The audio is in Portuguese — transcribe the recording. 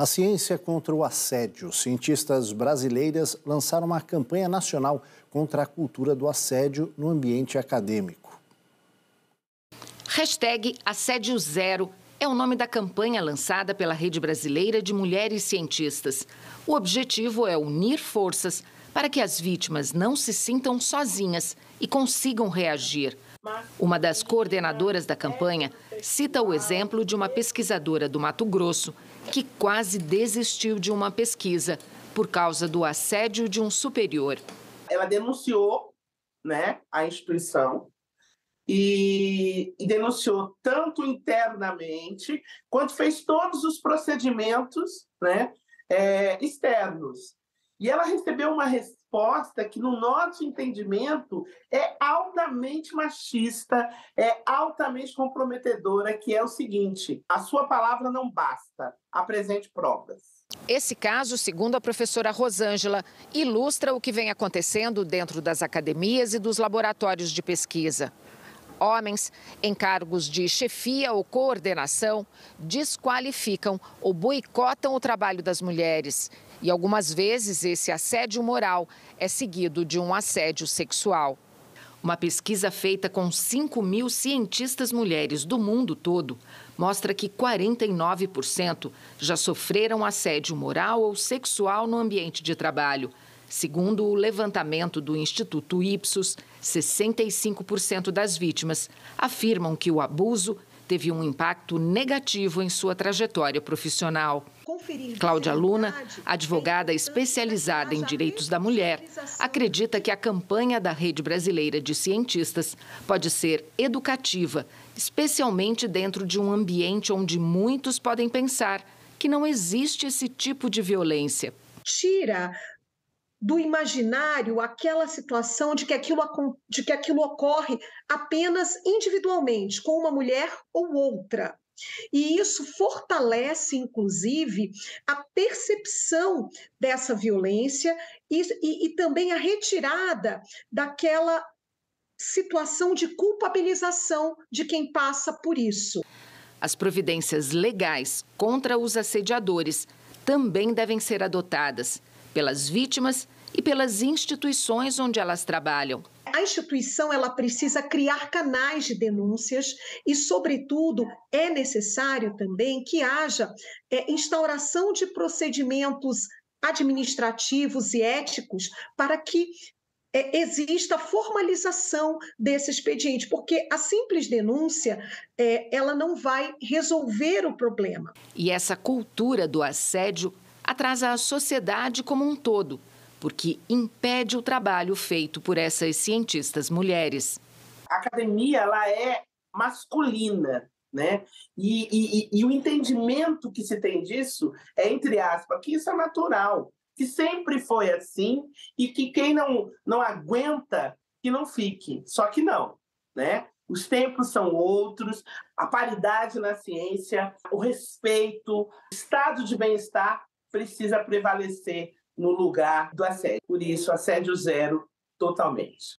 A ciência contra o assédio. Cientistas brasileiras lançaram uma campanha nacional contra a cultura do assédio no ambiente acadêmico. #Assédiozero é o nome da campanha lançada pela Rede Brasileira de Mulheres Cientistas. O objetivo é unir forças para que as vítimas não se sintam sozinhas e consigam reagir. Uma das coordenadoras da campanha cita o exemplo de uma pesquisadora do Mato Grosso que quase desistiu de uma pesquisa por causa do assédio de um superior. Ela denunciou, né, a instituição e denunciou tanto internamente quanto fez todos os procedimentos, né, externos. E ela recebeu uma resposta que, no nosso entendimento, é altamente machista, é altamente comprometedora, que é o seguinte: a sua palavra não basta, apresente provas. Esse caso, segundo a professora Rosângela, ilustra o que vem acontecendo dentro das academias e dos laboratórios de pesquisa. Homens em cargos de chefia ou coordenação desqualificam ou boicotam o trabalho das mulheres. E algumas vezes esse assédio moral é seguido de um assédio sexual. Uma pesquisa feita com 5.000 cientistas mulheres do mundo todo mostra que 49% já sofreram assédio moral ou sexual no ambiente de trabalho. Segundo o levantamento do Instituto Ipsos, 65% das vítimas afirmam que o abuso teve um impacto negativo em sua trajetória profissional. Cláudia Luna, advogada especializada em direitos da mulher, acredita que a campanha da Rede Brasileira de Cientistas pode ser educativa, especialmente dentro de um ambiente onde muitos podem pensar que não existe esse tipo de violência. Tira do imaginário aquela situação de que aquilo ocorre apenas individualmente, com uma mulher ou outra. E isso fortalece, inclusive, a percepção dessa violência e também a retirada daquela situação de culpabilização de quem passa por isso. As providências legais contra os assediadores também devem ser adotadas pelas vítimas e pelas instituições onde elas trabalham. A instituição, ela precisa criar canais de denúncias e, sobretudo, é necessário também que haja instauração de procedimentos administrativos e éticos para que exista a formalização desse expediente, porque a simples denúncia, ela não vai resolver o problema. E essa cultura do assédio atrasa a sociedade como um todo, porque impede o trabalho feito por essas cientistas mulheres. A academia, ela é masculina, né? E o entendimento que se tem disso é, entre aspas, que isso é natural, que sempre foi assim e que quem não aguenta, que não fique. Só que não, né? Os tempos são outros, a paridade na ciência, o respeito, o estado de bem-estar precisa prevalecer no lugar do assédio. Por isso, assédio zero totalmente.